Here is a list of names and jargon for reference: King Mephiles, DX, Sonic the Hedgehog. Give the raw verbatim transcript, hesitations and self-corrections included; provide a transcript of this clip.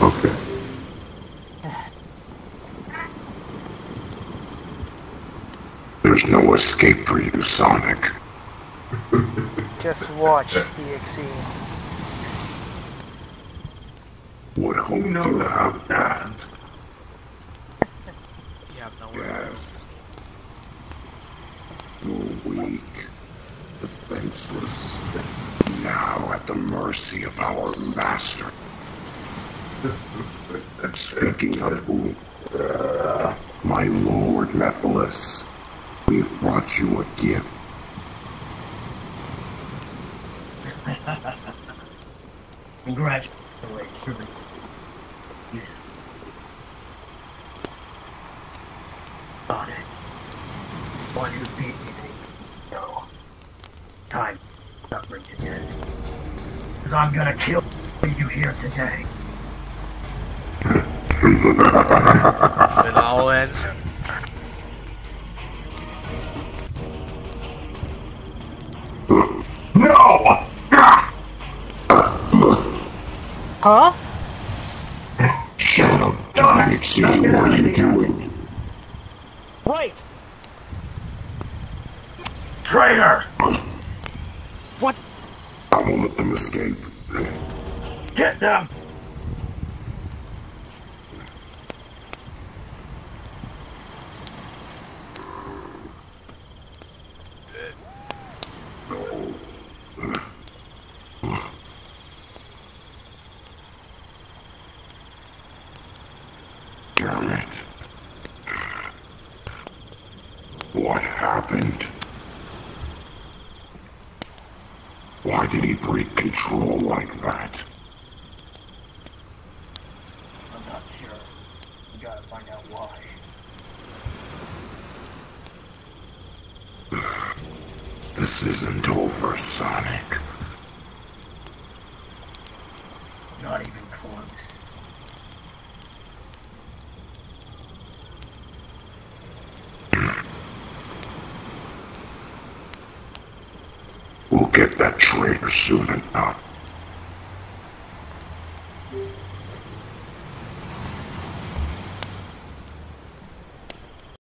Okay. There's no escape for you, Sonic. Just watch, D X. What hope do you have that? You have nowhere else. You're weak, defenseless, now at the mercy of our master. Speaking of whom, uh, my lord Mephiles, we've brought you a gift. Congratulations. You got it. While you beat me, no. Time not brings it in. Cause I'm gonna kill you here today. It all ends. No! Huh? Shut up, D X. What are you doing? Right! Traitor! What? I won't let them escape. Get them! Damn it. What happened? Why did he break control like that? I'm not sure. We gotta find out why. This isn't over, Sonic. Not even close. We'll get that traitor soon enough.